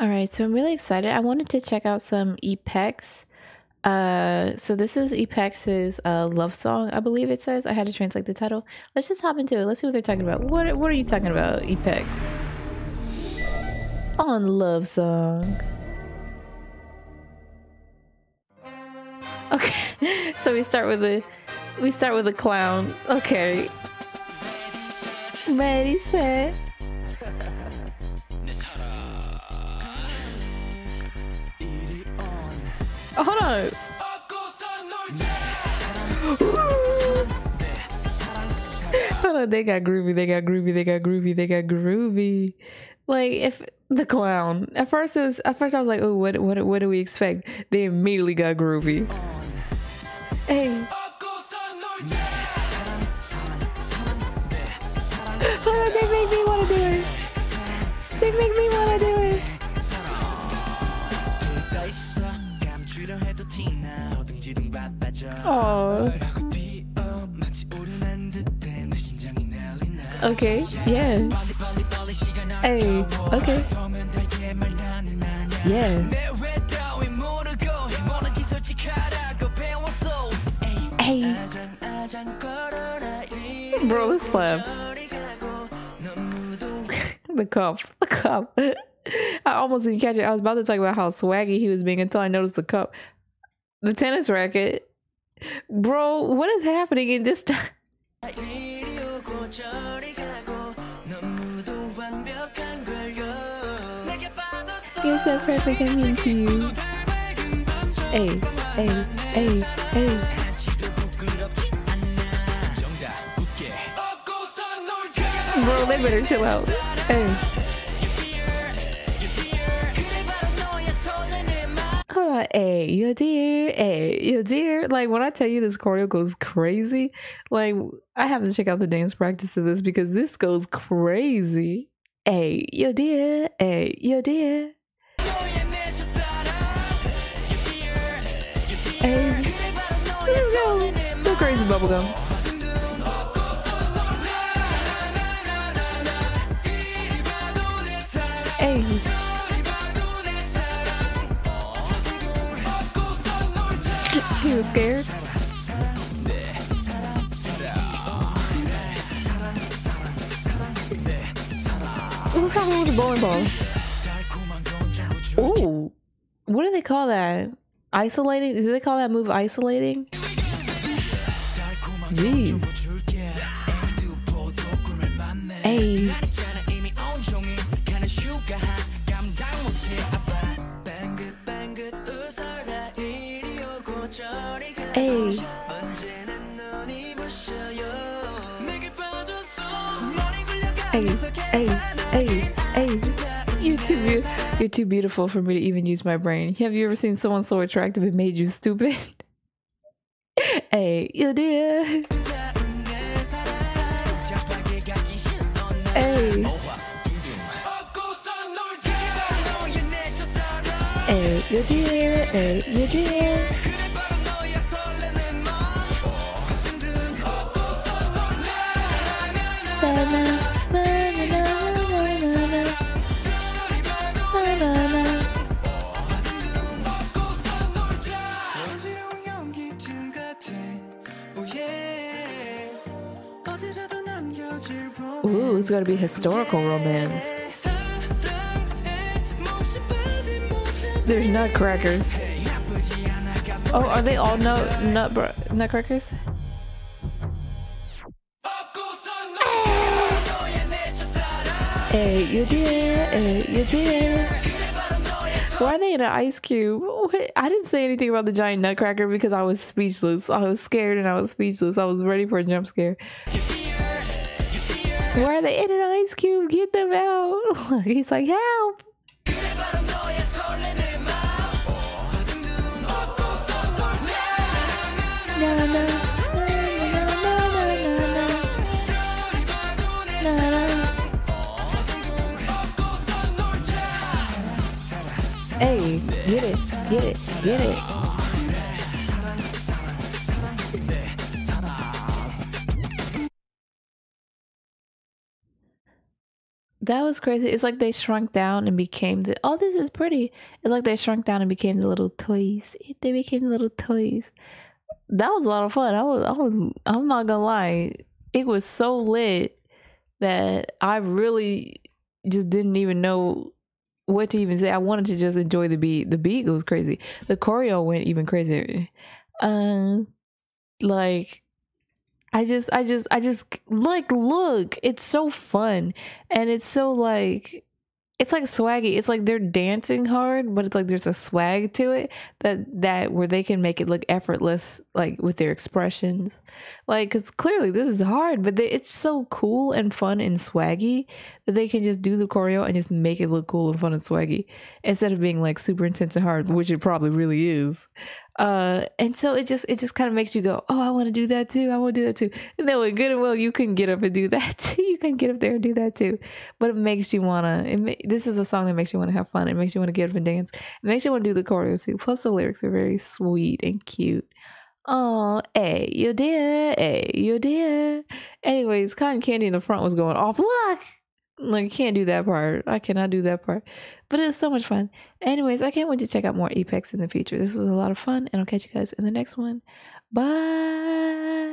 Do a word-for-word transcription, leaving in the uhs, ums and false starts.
All right, so I'm really excited. I wanted to check out some EPEX. Uh, so this is EPEX's uh, love song, I believe it says. I had to translate the title. Let's just hop into it. Let's see what they're talking about. What, what are you talking about, EPEX? On love song. Okay, so we start with a, we start with a clown. Okay. Ready, set. Oh, hold on. Hold on, they got groovy, they got groovy, they got groovy, they got groovy. Like if the clown. At first it was at first I was like, oh, what what what do we expect? They immediately got groovy. Hey. Hold on, they make me wanna do it. They make me wanna do it. Oh. Okay. Yeah. Hey. Okay. Yeah. Hey. Bro, this slaps. The cup. The cup. I almost didn't catch it. I was about to talk about how swaggy he was being until I noticed the cup. The tennis racket. Bro, what is happening in this time? You're so perfect, I'm into you. Hey, hey, hey, hey. Bro, they better chill out. Hey. Hey, you're dear, hey, you're dear. Like, when I tell you this choreo goes crazy, like, I have to check out the dance practice of this because this goes crazy. Hey, you're dear, hey, you're dear. Hey, let's go. Go crazy, bubblegum. Hey. He was scared. Looks like it was a bowling ball. Ooh, what do they call that? Isolating? Do they call that move isolating? Jeez. Hey. Hey. Hey, hey, hey, hey. You're too, be you're too beautiful for me to even use my brain. Have you ever seen someone so attractive it made you stupid? Hey, you dear. Hey. Hey, you dear. Hey, you dear. Ooh, it's gotta be historical romance. There's nutcrackers. Oh, are they all nut nut bro nutcrackers? Hey, you dear, hey, you dear. Why are they in an ice cube? I didn't say anything about the giant nutcracker because I was speechless. I was scared and I was speechless. I was ready for a jump scare. Why are they in an ice cube? Get them out. He's like, help. No, no. Hey, get it, get it, get it. That was crazy. It's like they shrunk down and became the, oh, this is pretty. It's like they shrunk down and became the little toys. They became the little toys. That was a lot of fun. I was, I was, I'm not gonna lie. It was so lit that I really just didn't even know what to even say. I wanted to just enjoy the beat. The beat was crazy. The choreo went even crazier. Um, like, I just, I just, I just, like, look, it's so fun. And it's so, like, it's like swaggy. It's like they're dancing hard, but it's like there's a swag to it that, that where they can make it look effortless, like with their expressions. Like, because clearly this is hard, but they, it's so cool and fun and swaggy that they can just do the choreo and just make it look cool and fun and swaggy instead of being like super intense and hard, which it probably really is. Uh, and so it just, it just kind of makes you go, oh, I want to do that too. I want to do that too. And then with good and well, you can get up and do that too. You can get up there and do that too. But it makes you want to, it ma this is a song that makes you want to have fun. It makes you want to get up and dance. It makes you want to do the choreo too. Plus the lyrics are very sweet and cute. Oh, hey, you dear. Hey, you dear. Anyways, Cotton Candy in the front was going off. Look! Like, you can't do that part. I cannot do that part. But it was so much fun. Anyways, I can't wait to check out more EPEX in the future. This was a lot of fun, and I'll catch you guys in the next one. Bye!